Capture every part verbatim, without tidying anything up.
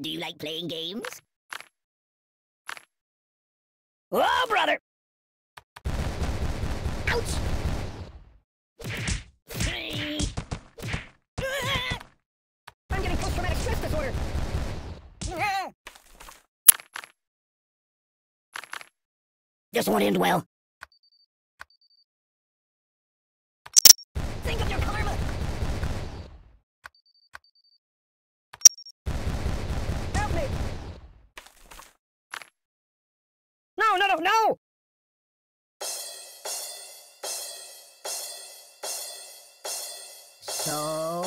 Do you like playing games? Oh, brother! Ouch! I'm getting post-traumatic stress disorder! This won't end well. Think of your karma! Help me! No, no, no, no! So...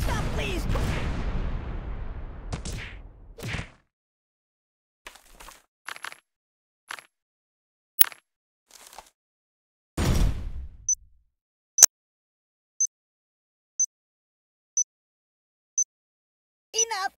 Stop, please! Enough!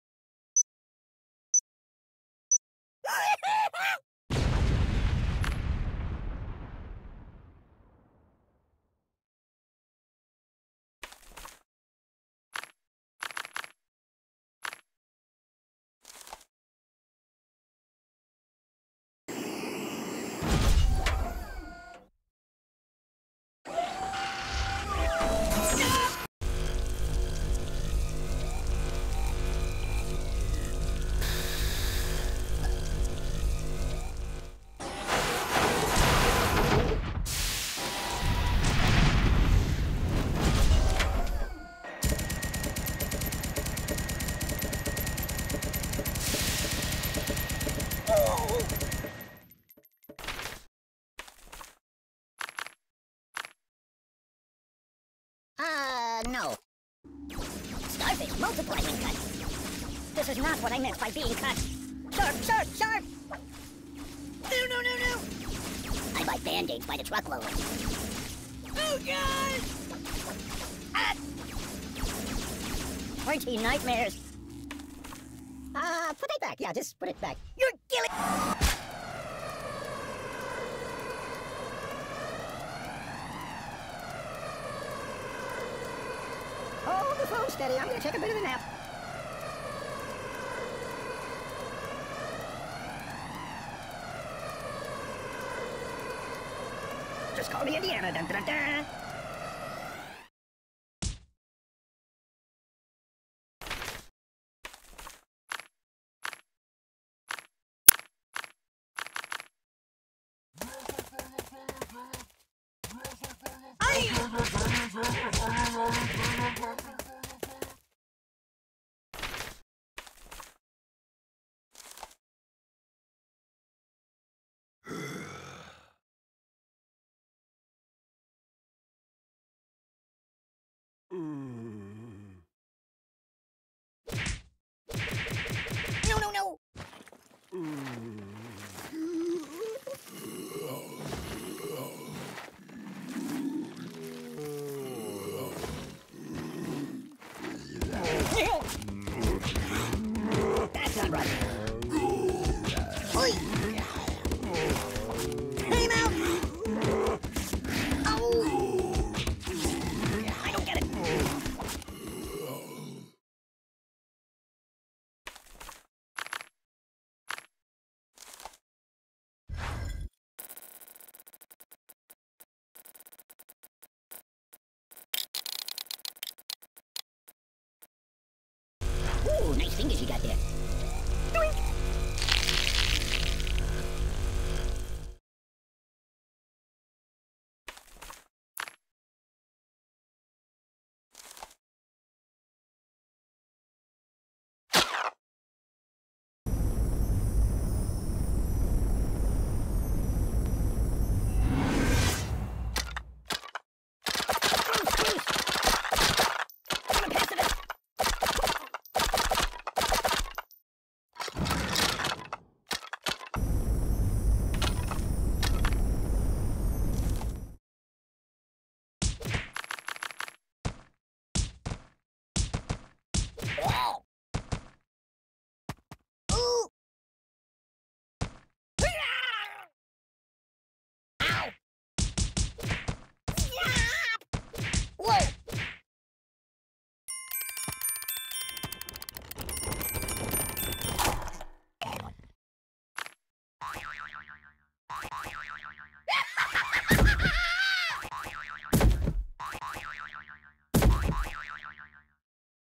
Uh, no. Starfish multiply when cut. This is not what I meant by being cut. Sharp, sharp, sharp! No, no, no, no! I buy Band-Aids by the truckload. Oh, God! Ah! Pointy nightmares. Ah, uh, put it back. Yeah, just put it back. You're killing... Hold the phone steady. I'm going to take a bit of a nap. Just call me Indiana. Dun, dun, dun. No, no, no! Mm.